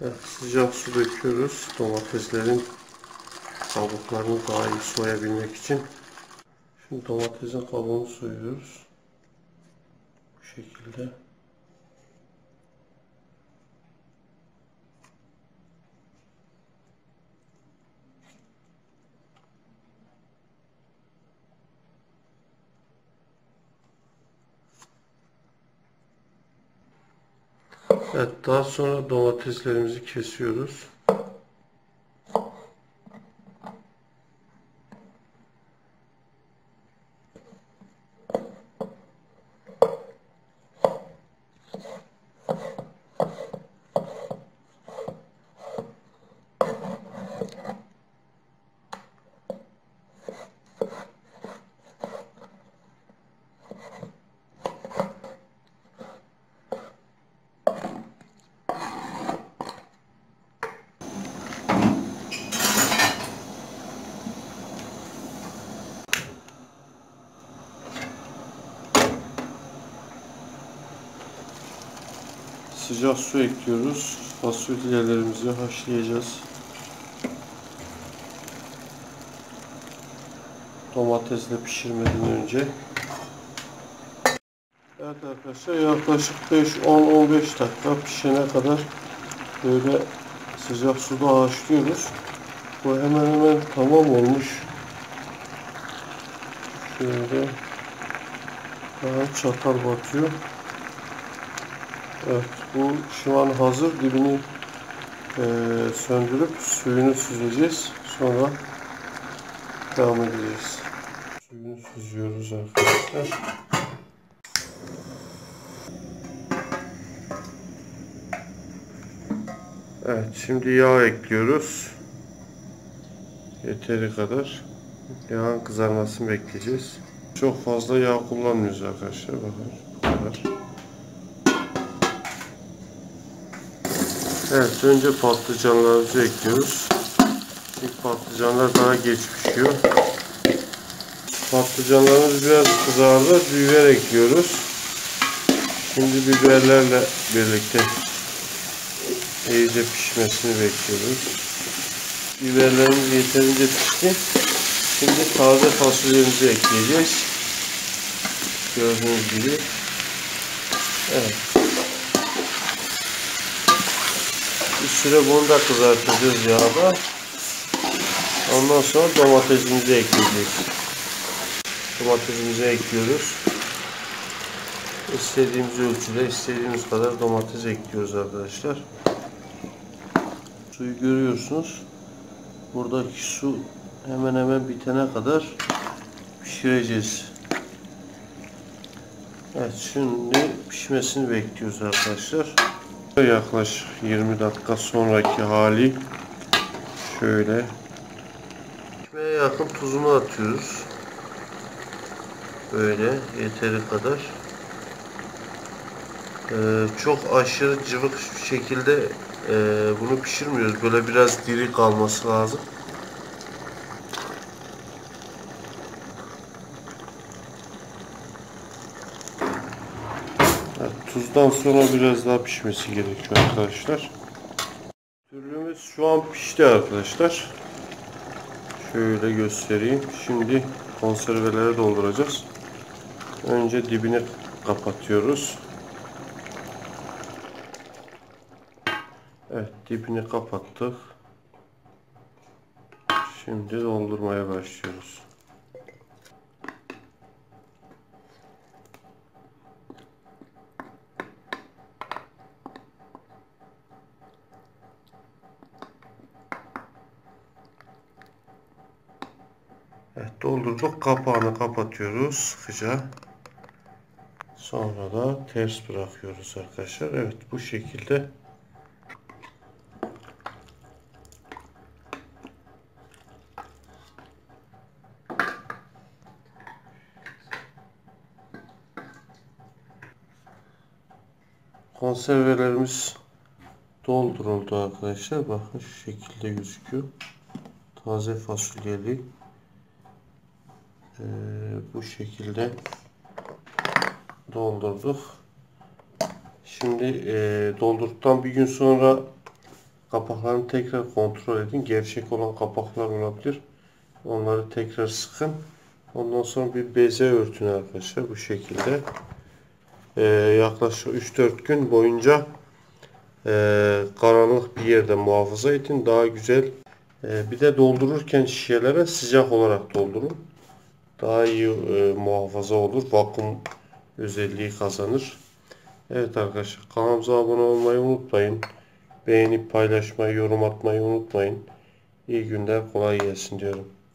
Evet, sıcak su döküyoruz domateslerin kabuklarını daha iyi soyabilmek için. Şimdi domatesin kabuğunu soyuyoruz. Bu şekilde. Evet, daha sonra domateslerimizi kesiyoruz. Sıcak su ekliyoruz. Fasulyelerimizi haşlayacağız. Domatesle pişirmeden önce. Evet arkadaşlar, yaklaşık 5-10-15 dakika pişene kadar böyle sıcak suda haşlıyoruz. Bu hemen hemen tamam olmuş. Şöyle daha çatal batıyor. Evet, bu şu an hazır. Dibini söndürüp suyunu süzeceğiz. Sonra devam edeceğiz. Suyunu süzüyoruz arkadaşlar. Evet, şimdi yağ ekliyoruz. Yeteri kadar. Yağın kızarmasını bekleyeceğiz. Çok fazla yağ kullanmıyoruz arkadaşlar. Bakın bu kadar. Evet, önce patlıcanlarımızı ekliyoruz. İlk patlıcanlar daha geç pişiyor. Patlıcanlarımız biraz kızardı. Biber ekliyoruz. Şimdi biberlerle birlikte iyice pişmesini bekliyoruz. Biberlerimiz yeterince pişti. Şimdi taze fasulyemizi ekleyeceğiz. Gördüğünüz gibi. Evet. Bir süre bunu da kızartacağız yağda. Ondan sonra domatesimizi ekleyeceğiz. Domatesimizi ekliyoruz. İstediğimiz ölçüde, istediğimiz kadar domates ekliyoruz arkadaşlar. Suyu görüyorsunuz. Buradaki su hemen hemen bitene kadar pişireceğiz. Evet, şimdi pişmesini bekliyoruz arkadaşlar. Yaklaşık 20 dakika sonraki hali şöyle. Pişmeye yakın tuzunu atıyoruz. Böyle yeteri kadar. Çok aşırı cıvık bir şekilde bunu pişirmiyoruz. Böyle biraz diri kalması lazım. Tuzdan sonra biraz daha pişmesi gerekiyor arkadaşlar. Türlümüz şu an pişti arkadaşlar. Şöyle göstereyim. Şimdi konservelere dolduracağız. Önce dibini kapatıyoruz. Evet, dibini kapattık. Şimdi doldurmaya başlıyoruz. Evet, doldurduk. Kapağını kapatıyoruz sıkıca. Sonra da ters bırakıyoruz arkadaşlar. Evet, bu şekilde. Konservelerimiz dolduruldu arkadaşlar. Bakın şu şekilde gözüküyor. Taze fasulyeli. Bu şekilde doldurduk. Şimdi doldurduktan bir gün sonra Kapaklarını tekrar kontrol edin. Gevşek olan kapaklar olabilir. Onları tekrar sıkın. Ondan sonra bir beze örtün arkadaşlar. Bu şekilde. Yaklaşık 3-4 gün boyunca karanlık bir yerde muhafaza edin. Daha güzel. Bir de doldururken şişelere sıcak olarak doldurun. Daha iyi muhafaza olur. Vakum özelliği kazanır. Evet arkadaşlar, kanalımıza abone olmayı unutmayın. Beğenip paylaşmayı, yorum atmayı unutmayın. İyi günler, kolay gelsin diyorum.